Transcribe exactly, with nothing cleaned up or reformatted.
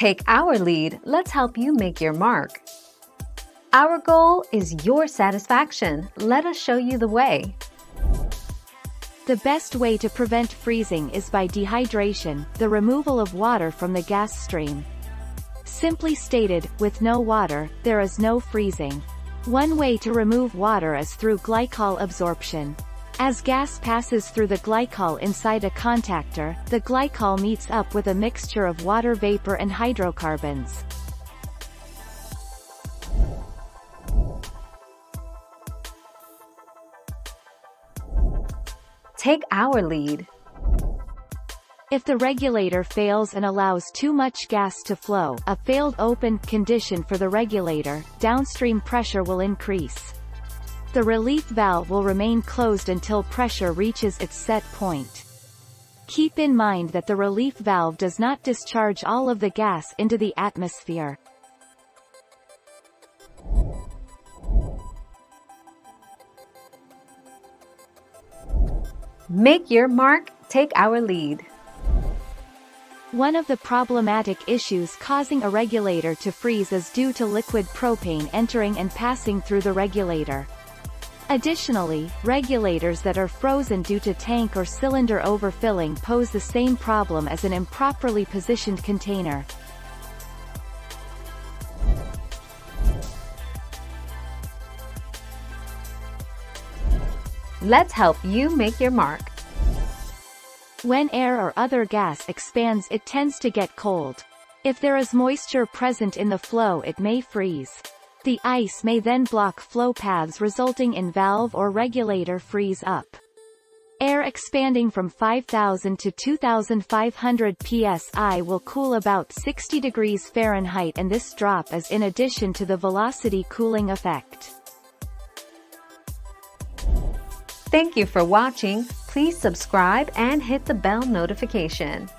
Take our lead, let's help you make your mark. Our goal is your satisfaction. Let us show you the way. The best way to prevent freezing is by dehydration, the removal of water from the gas stream. Simply stated, with no water, there is no freezing. One way to remove water is through glycol absorption. As gas passes through the glycol inside a contactor, the glycol meets up with a mixture of water vapor and hydrocarbons. Take our lead. If the regulator fails and allows too much gas to flow, a failed open condition for the regulator, downstream pressure will increase. The relief valve will remain closed until pressure reaches its set point. Keep in mind that the relief valve does not discharge all of the gas into the atmosphere. Make your mark, take our lead. One of the problematic issues causing a regulator to freeze is due to liquid propane entering and passing through the regulator. Additionally, regulators that are frozen due to tank or cylinder overfilling pose the same problem as an improperly positioned container. Let's help you make your mark. When air or other gas expands, it tends to get cold. If there is moisture present in the flow, it may freeze. The ice may then block flow paths, resulting in valve or regulator freeze up. Air expanding from five thousand to two thousand five hundred P S I will cool about sixty degrees Fahrenheit, and this drop is in addition to the velocity cooling effect. Thank you for watching. Please subscribe and hit the bell notification.